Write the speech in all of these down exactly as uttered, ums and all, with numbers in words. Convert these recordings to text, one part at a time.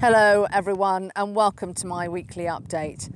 Hello everyone and welcome to my weekly update.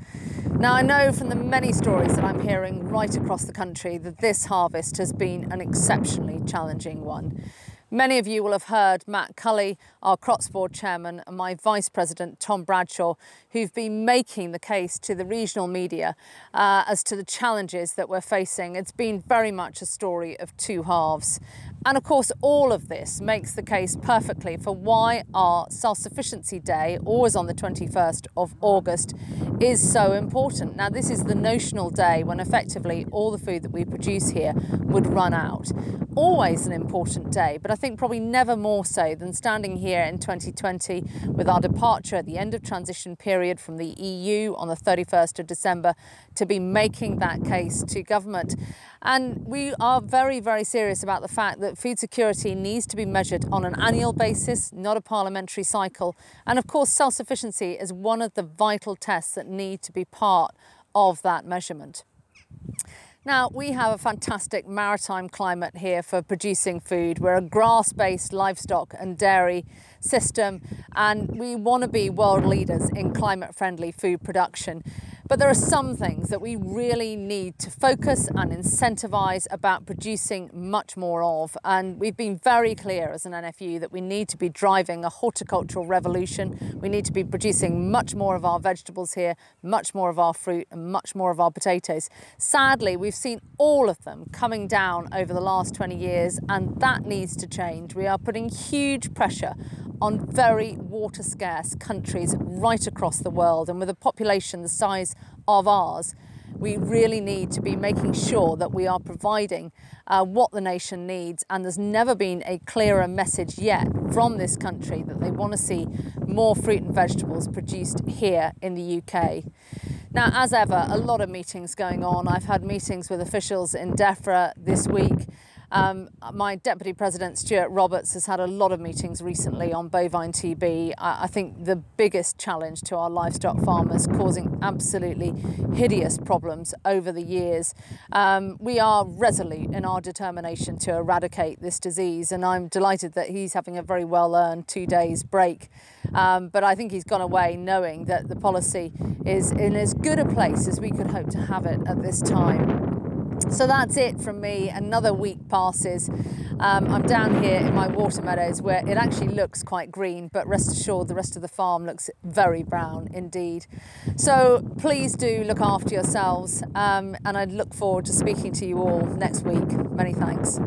Now I know from the many stories that I'm hearing right across the country that this harvest has been an exceptionally challenging one. Many of you will have heard Matt Culley, our Crops Board Chairman, and my Vice President Tom Bradshaw, who've been making the case to the regional media uh, as to the challenges that we're facing. It's been very much a story of two halves. And of course, all of this makes the case perfectly for why our Self-Sufficiency Day, always on the twenty-first of August, is so important. Now, this is the notional day when effectively all the food that we produce here would run out. Always an important day, but I think probably never more so than standing here in twenty twenty with our departure at the end of transition period from the E U on the thirty-first of December to be making that case to government. And we are very, very serious about the fact that That food security needs to be measured on an annual basis, not a parliamentary cycle. And of course, self-sufficiency is one of the vital tests that need to be part of that measurement. Now, we have a fantastic maritime climate here for producing food. We're a grass-based livestock and dairy system, and we want to be world leaders in climate-friendly food production. But there are some things that we really need to focus and incentivise about producing much more of. And we've been very clear as an N F U that we need to be driving a horticultural revolution. We need to be producing much more of our vegetables here, much more of our fruit and much more of our potatoes. Sadly, we've seen all of them coming down over the last twenty years, and that needs to change. We are putting huge pressure on very water scarce countries right across the world, and with a population the size of ours, we really need to be making sure that we are providing uh, what the nation needs. And there's never been a clearer message yet from this country that they want to see more fruit and vegetables produced here in the U K. Now, as ever, a lot of meetings going on. I've had meetings with officials in Defra this week. Um, my Deputy President Stuart Roberts has had a lot of meetings recently on bovine T B. I, I think the biggest challenge to our livestock farmers, causing absolutely hideous problems over the years. Um, we are resolute in our determination to eradicate this disease, and I'm delighted that he's having a very well-earned two days break. Um, but I think he's gone away knowing that the policy is in as good a place as we could hope to have it at this time. So that's it from me. Another week passes. Um, I'm down here in my water meadows where it actually looks quite green, but rest assured the rest of the farm looks very brown indeed. So please do look after yourselves, um, and I look forward to speaking to you all next week. Many thanks.